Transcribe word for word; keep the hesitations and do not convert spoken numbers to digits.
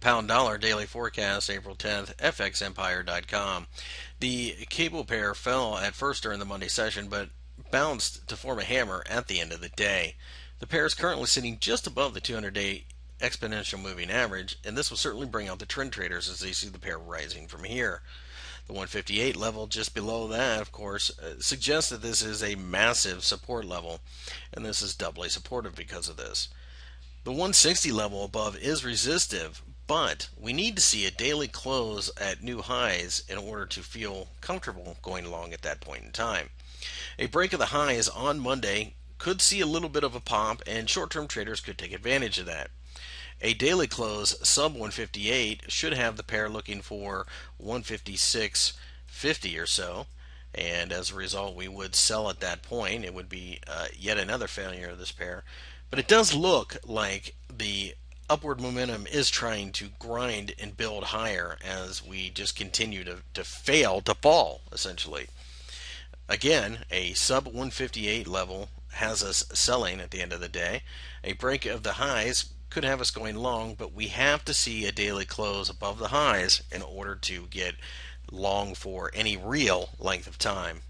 Pound dollar daily forecast, April tenth, f x empire dot com. The cable pair fell at first during the Monday session, but bounced to form a hammer at the end of the day. The pair is currently sitting just above the two hundred day exponential moving average, and this will certainly bring out the trend traders as they see the pair rising from here. The one fifty-eight level just below that, of course, uh, suggests that this is a massive support level, and this is doubly supportive because of this. The one sixty level above is resistive, but we need to see a daily close at new highs in order to feel comfortable going along at that point in time. A break of the highs on Monday could see a little bit of a pop, and short-term traders could take advantage of that. A daily close sub one fifty-eight should have the pair looking for one fifty-six fifty or so, and as a result we would sell at that point. It would be uh, yet another failure of this pair, but it does look like the upward momentum is trying to grind and build higher as we just continue to, to fail to fall, essentially. Again, a sub one fifty-eight level has us selling at the end of the day. A break of the highs could have us going long, but we have to see a daily close above the highs in order to get long for any real length of time.